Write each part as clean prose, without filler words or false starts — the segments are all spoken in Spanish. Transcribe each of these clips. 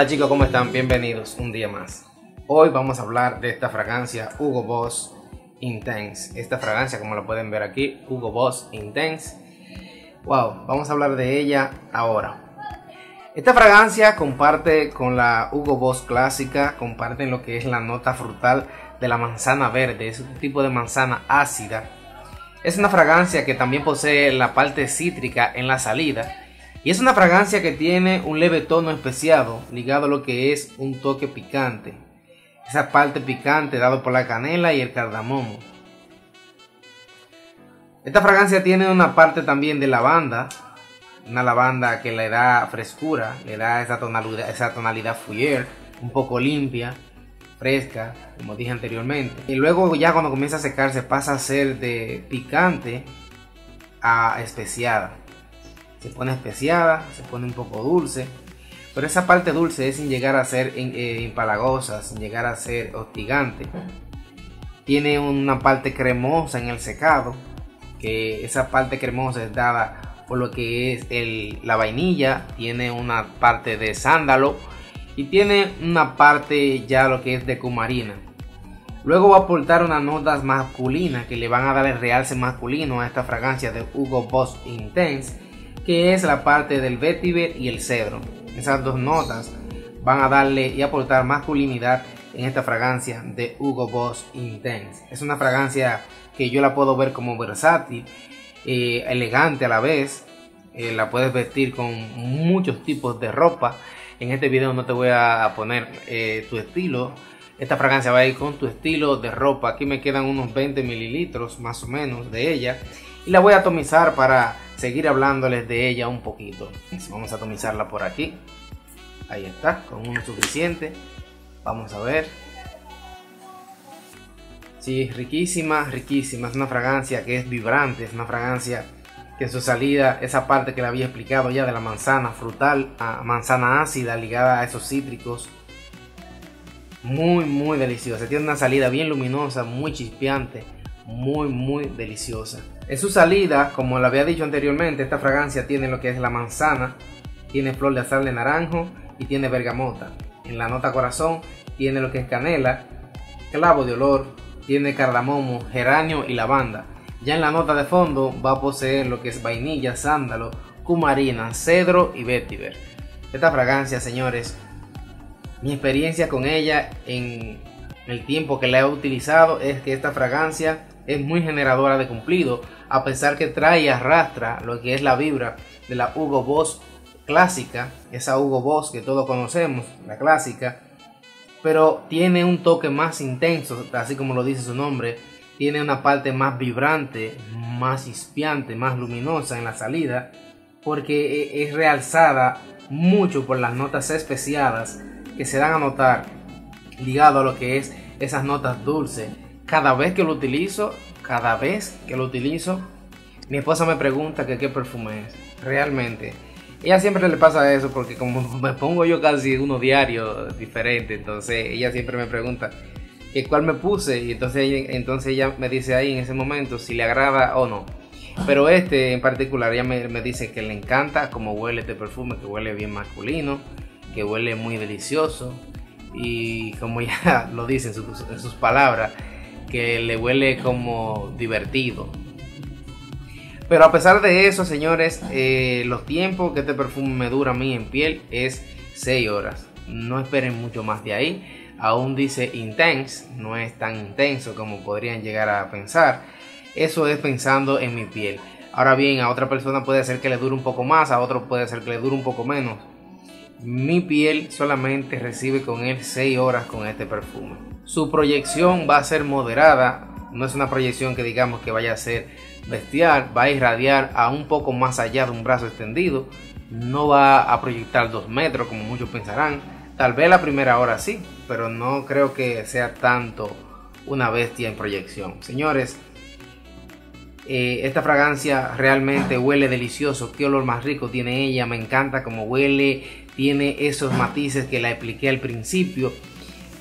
Hola chicos, ¿cómo están? Bienvenidos un día más. Hoy vamos a hablar de esta fragancia Hugo Boss Intense. Esta fragancia, como la pueden ver aquí, Hugo Boss Intense. Wow, vamos a hablar de ella ahora. Esta fragancia comparte con la Hugo Boss clásica, comparten lo que es la nota frutal de la manzana verde. Es un tipo de manzana ácida. Es una fragancia que también posee la parte cítrica en la salida. Y es una fragancia que tiene un leve tono especiado, ligado a lo que es un toque picante. Esa parte picante dado por la canela y el cardamomo. Esta fragancia tiene una parte también de lavanda. Una lavanda que le da frescura, le da esa tonalidad fougère, un poco limpia, fresca, como dije anteriormente. Y luego ya cuando comienza a secarse pasa a ser de picante a especiada. Se pone especiada, se pone un poco dulce, pero esa parte dulce es sin llegar a ser empalagosa, sin llegar a ser hostigante. Tiene una parte cremosa en el secado, que esa parte cremosa es dada por lo que es la vainilla, tiene una parte de sándalo y tiene una parte ya lo que es de cumarina. Luego va a aportar unas notas masculinas que le van a dar el realce masculino a esta fragancia de Hugo Boss Intense, que es la parte del vetiver y el cedro. Esas dos notas van a darle y aportar masculinidad en esta fragancia de Hugo Boss Intense. Es una fragancia que yo la puedo ver como versátil, elegante a la vez. La puedes vestir con muchos tipos de ropa. En este video no te voy a poner tu estilo. Esta fragancia va a ir con tu estilo de ropa. Aquí me quedan unos 20 mililitros más o menos de ella. Y la voy a atomizar para seguir hablándoles de ella un poquito. Vamos a atomizarla por aquí. Ahí está, con uno suficiente. Vamos a ver. Sí, riquísima, riquísima. Es una fragancia que es vibrante. Es una fragancia que en su salida, esa parte que le había explicado ya de la manzana frutal, a manzana ácida ligada a esos cítricos. Muy, muy deliciosa. Tiene una salida bien luminosa, muy chispeante. Muy, muy deliciosa. En su salida, como le había dicho anteriormente, esta fragancia tiene lo que es la manzana, tiene flor de azahar de naranjo y tiene bergamota. En la nota corazón tiene lo que es canela, clavo de olor, tiene cardamomo, geranio y lavanda. Ya en la nota de fondo va a poseer lo que es vainilla, sándalo, cumarina, cedro y vetiver. Esta fragancia, señores, mi experiencia con ella en el tiempo que la he utilizado es que esta fragancia es muy generadora de cumplido, a pesar que trae y arrastra lo que es la vibra de la Hugo Boss clásica, esa Hugo Boss que todos conocemos, la clásica, pero tiene un toque más intenso, así como lo dice su nombre, tiene una parte más vibrante, más chispeante, más luminosa en la salida, porque es realzada mucho por las notas especiadas que se dan a notar, ligado a lo que es esas notas dulces. Cada vez que lo utilizo, mi esposa me pregunta que qué perfume es. Realmente, ella siempre le pasa eso porque como me pongo yo casi uno diario diferente, entonces ella siempre me pregunta que cuál me puse y entonces ella me dice ahí en ese momento si le agrada o no. Pero este en particular ella me dice que le encanta cómo huele este perfume, que huele bien masculino, que huele muy delicioso y como ya lo dicen en sus palabras, que le huele como divertido. Pero a pesar de eso, señores, los tiempos que este perfume me dura a mí en piel es 6 horas. No esperen mucho más de ahí. Aún dice intense, no es tan intenso como podrían llegar a pensar. Eso es pensando en mi piel. Ahora bien, a otra persona puede ser que le dure un poco más, a otro puede ser que le dure un poco menos. Mi piel solamente recibe con él 6 horas con este perfume. Su proyección va a ser moderada, no es una proyección que digamos que vaya a ser bestial, va a irradiar a un poco más allá de un brazo extendido, no va a proyectar 2 metros como muchos pensarán, tal vez la primera hora sí, pero no creo que sea tanto una bestia en proyección. Señores, esta fragancia realmente huele delicioso, qué olor más rico tiene ella, me encanta cómo huele, tiene esos matices que la expliqué al principio,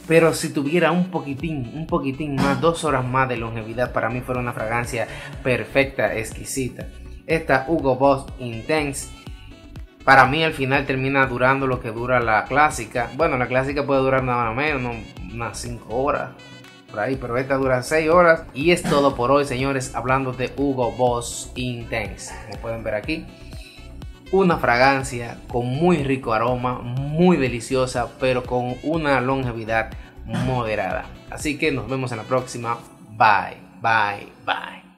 pero si tuviera un poquitín más, 2 horas más de longevidad, para mí fuera una fragancia perfecta, exquisita. Esta Hugo Boss Intense Para mí al final termina durando lo que dura la clásica. Bueno, la clásica puede durar nada menos, unas 5 horas. Por ahí, pero esta dura 6 horas. Y es todo por hoy, señores, hablando de Hugo Boss Intense. Como pueden ver aquí, una fragancia con muy rico aroma, muy deliciosa, pero con una longevidad moderada. Así que nos vemos en la próxima. Bye, bye, bye.